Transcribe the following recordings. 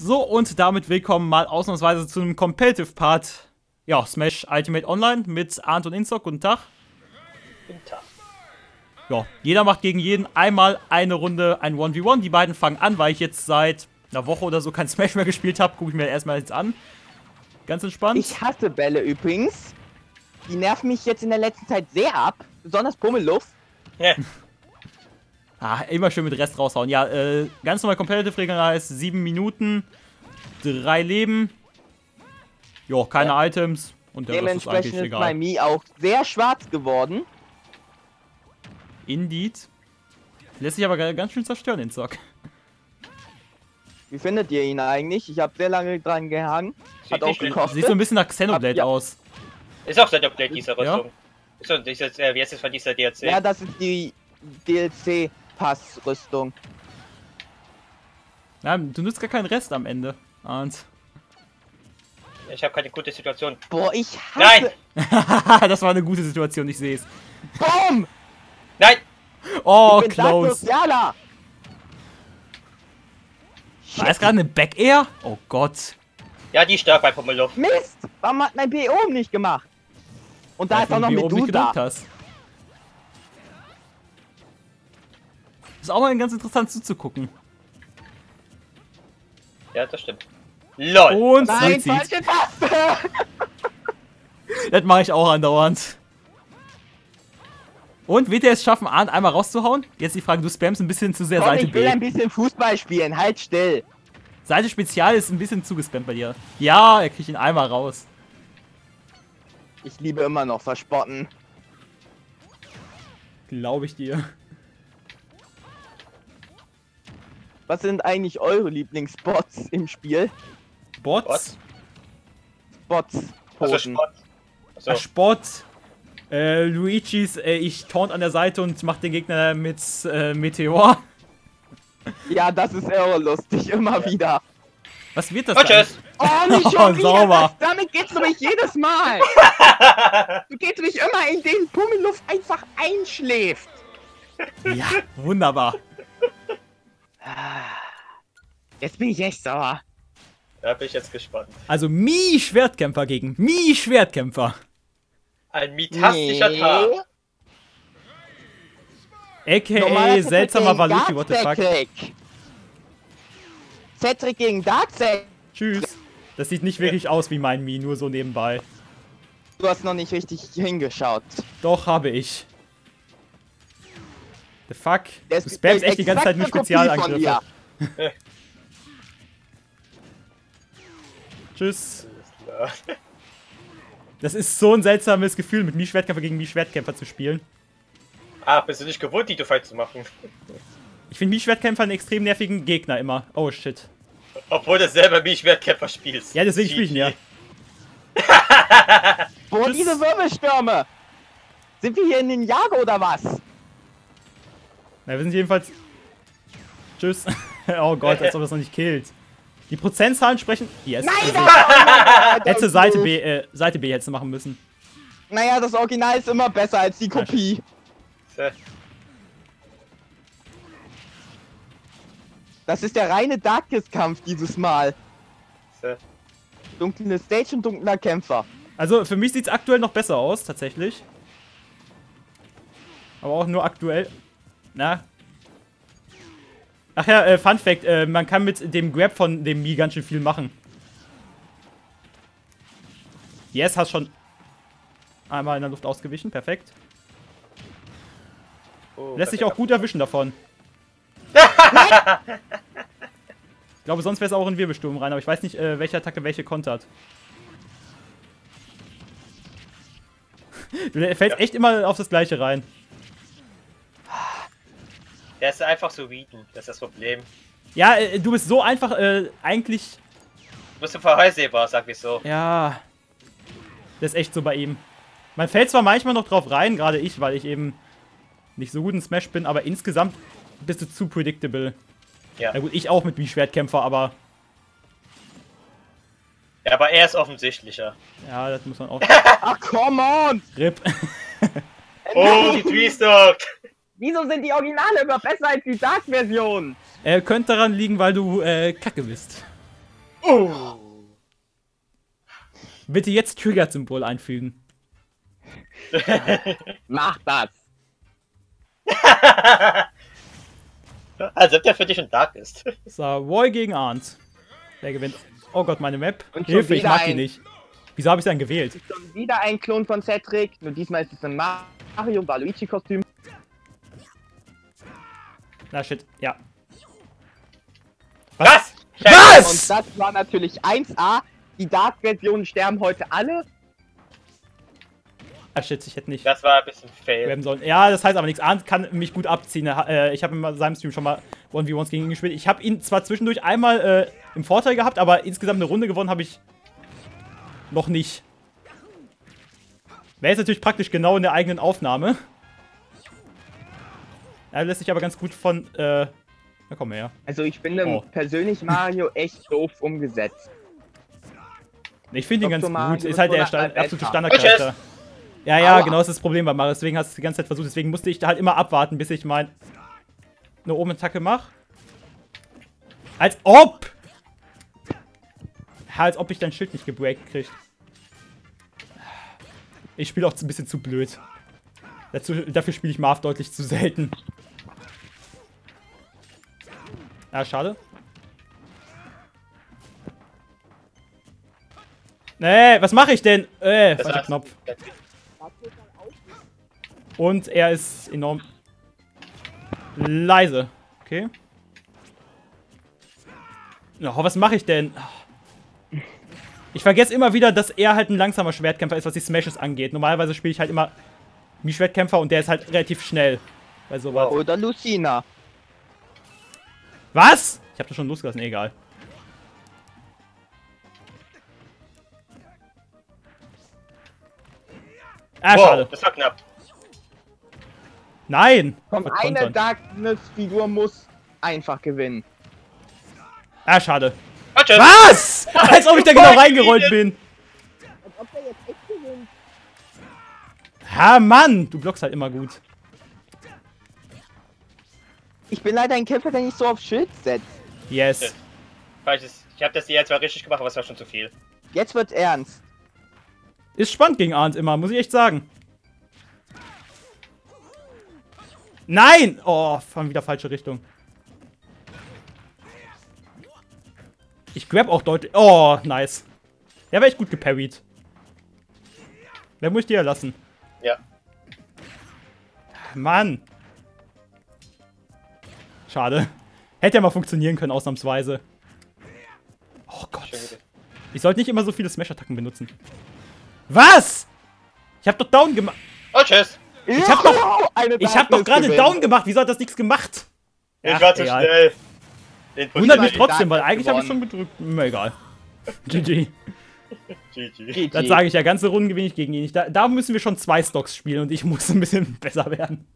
So, und damit willkommen mal ausnahmsweise zu einem Competitive-Part. Ja, Smash Ultimate Online mit Arndt und Instock. Guten Tag. Guten Tag. Ja, jeder macht gegen jeden einmal eine Runde ein 1v1. Die beiden fangen an, weil ich jetzt seit einer Woche oder so kein Smash mehr gespielt habe. Gucke ich mir erstmal jetzt an. Ganz entspannt. Ich hasse Bälle übrigens. Die nerven mich jetzt in der letzten Zeit sehr ab. Besonders Pummeluff. Ja. Ah, immer schön mit Rest raushauen. Ja, ganz normal Competitive-Regeln heißt 7 Minuten, 3 Leben. Jo, keine Items. Und der Rest ist eigentlich egal. Dementsprechend ist bei Mii auch sehr schwarz geworden. Indeed. Lässt sich aber ganz schön zerstören, den Zock. Wie findet ihr ihn eigentlich? Ich habe sehr lange dran gehangen. Hat auch gekostet. Sieht so ein bisschen nach Xenoblade aus. Ist auch Xenoblade, dieser Rüstung. Wie heißt das von dieser DLC? Ja, das ist die DLC. Passrüstung. Ja, du nutzt gar keinen Rest am Ende. Und ich habe keine gute Situation. Boah, ich hasse... Nein! Das war eine gute Situation, ich sehe es. Boom! Nein! Oh, ich bin close. War das gerade eine Back-Air? Oh Gott. Ja, die stark bei Pummeluff. Mist! Warum hat mein PE oben nicht gemacht? Und da ist auch noch Medusa. Ist auch mal ganz interessant zuzugucken. Ja, das stimmt. LOL! Und nein, falsche Taste! Das mache ich auch andauernd. Und wird er es schaffen, Arndt einmal rauszuhauen? Jetzt die Frage, du spammst ein bisschen zu sehr Seite B. Ich will ein bisschen Fußball spielen, halt still. Seite Spezial ist ein bisschen zugespammt bei dir. Ja, er kriegt ihn einmal raus. Ich liebe immer noch verspotten. Glaube ich dir. Was sind eigentlich eure Lieblingsspots im Spiel? Bots? Spots. Also Spot. So. Spot. Luigis, ich taunt an der Seite und mach den Gegner mit Meteor. Ja, das ist irre lustig, immer wieder. Was wird das denn? Oh, nicht schon wieder! Damit geht's du mich jedes Mal! Du gehst mich immer in den Pummeluff einfach einschläft. Ja, wunderbar. Jetzt bin ich echt sauer. Da bin ich jetzt gespannt. Also Mii Schwertkämpfer gegen Mii Schwertkämpfer. Ein mitastischer Tag. A.k.a. seltsamer Valuti, what the fuck. Cedric gegen Darkseid. Tschüss. Das sieht nicht wirklich aus wie mein Mii, nur so nebenbei. Du hast noch nicht richtig hingeschaut. Doch, habe ich. The fuck? Du spamst echt die ganze Zeit nur Spezialangriffe. Tschüss. Das ist so ein seltsames Gefühl, mit Mii Schwertkämpfer gegen Mii Schwertkämpfer zu spielen. Ah, bist du nicht gewohnt, die Fight zu machen? Ich finde Mii Schwertkämpfer einen extrem nervigen Gegner immer. Oh shit. Obwohl du selber Mii Schwertkämpfer spielst. Ja, deswegen spiele ich ihn ja. Boah, diese Wirbelstürme! Sind wir hier in Ninjago oder was? Na, wir sind jedenfalls... Tschüss. Oh Gott, als ob das noch nicht killt. Die Prozentzahlen sprechen... Yes. Nein, hätte Seite B hätte machen müssen. Naja, das Original ist immer besser als die Kopie. Das ist der reine Darkness-Kampf dieses Mal. Dunkle Stage und dunkler Kämpfer. Also für mich sieht es aktuell noch besser aus, tatsächlich. Aber auch nur aktuell... Na? Ach ja, Fun Fact, man kann mit dem Grab von dem Mii ganz schön viel machen. Yes, hast schon einmal in der Luft ausgewichen, perfekt. Oh, lässt sich auch gut erwischen davon. Ich glaube, sonst wäre es auch in Wirbelsturm rein, aber ich weiß nicht, welche Attacke welche kontert. Du fällst echt immer auf das Gleiche rein. Der ist einfach so weaken, das ist das Problem. Ja, du bist so einfach, eigentlich... Du bist so vorhersehbar, sag ich so. Ja. Das ist echt so bei ihm. Man fällt zwar manchmal noch drauf rein, gerade ich, weil ich eben nicht so gut in Smash bin, aber insgesamt bist du zu predictable. Ja. Na gut, ich auch mit Mii Schwertkämpfer, aber... Ja, aber er ist offensichtlicher. Ja, das muss man auch... Ach, come on! RIP. Oh, die Three-Stock! Wieso sind die Originale immer besser als die Dark-Version? Könnte daran liegen, weil du Kacke bist. Oh. Bitte jetzt Trigger-Symbol einfügen. Mach das! Als ob der für dich ein Dark ist. So, Roy gegen Arndt. Der gewinnt. Oh Gott, meine Map. Hilfe, ich mag die nicht. Wieso habe ich dann gewählt? Schon wieder ein Klon von Cedric. Nur diesmal ist es ein Mario-Waluigi-Kostüm. Na shit, ja. Was? Was? Und das war natürlich 1A. Die Dark-Versionen sterben heute alle. Ah shit, ich hätte nicht. Das war ein bisschen fail. Sollen. Ja, das heißt aber nichts. Arndt kann mich gut abziehen. Ich habe in seinem Stream schon mal 1v1s gegen ihn gespielt. Ich habe ihn zwar zwischendurch einmal im Vorteil gehabt, aber insgesamt eine Runde gewonnen habe ich noch nicht. Wäre jetzt natürlich praktisch genau in der eigenen Aufnahme. Er lässt sich aber ganz gut von... Na komm her. Also ich bin persönlich Mario echt doof umgesetzt. Ich finde ihn ganz gut. Mario ist halt der absolute Standardcharakter. Ja, ja, genau, das ist das Problem bei Mario. Deswegen hast du die ganze Zeit versucht. Deswegen musste ich da halt immer abwarten, bis ich eine Oben-Attacke mache. Als ob! Ja, als ob ich dein Schild nicht gebreakt kriege. Ich spiele auch ein bisschen zu blöd. Dafür spiele ich Marv deutlich zu selten. Ja, schade. Nee, was mache ich denn? Falscher Knopf. Und er ist enorm leise. Okay. Oh, was mache ich denn? Ich vergesse immer wieder, dass er halt ein langsamer Schwertkämpfer ist, was die Smashes angeht. Normalerweise spiele ich halt immer Mii Schwertkämpfer und der ist halt relativ schnell. Bei sowas. Oder Lucina. Was? Ich habe das schon losgelassen, egal. Ah, wow, schade. Das war knapp. Nein! Komm, eine Darkness-Figur muss einfach gewinnen. Ah, schade. Was? Als ob ich da genau reingerollt bin. Als ob der jetzt echt gewinnt. Ha, Mann! Du blockst halt immer gut. Ich bin leider ein Kämpfer, der nicht so auf Schild setzt. Yes. Falsches. Ich habe das jetzt zwar richtig gemacht, aber es war schon zu viel. Jetzt wird's ernst. Ist spannend gegen Arndt immer, muss ich echt sagen. Nein! Oh, fahren wieder falsche Richtung. Ich grab auch deutlich... Oh, nice. Der war echt gut geparried. Den muss ich dir lassen. Ja. Mann. Schade. Hätte ja mal funktionieren können, ausnahmsweise. Oh Gott. Ich sollte nicht immer so viele Smash-Attacken benutzen. Was? Ich hab doch Down gemacht. Oh, tschüss. Ich hab doch gerade Down gemacht. Wieso hat das nichts gemacht? Ich war zu schnell. Wundert mich trotzdem, weil eigentlich habe ich schon gedrückt. Egal. GG. GG. Das sage ich ja. Ganze Runden gewinne ich gegen ihn nicht. Da müssen wir schon 2 Stocks spielen und ich muss ein bisschen besser werden.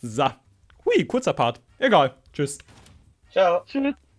So. Hui, kurzer Part. Egal. Tschüss. Ciao. Tschüss.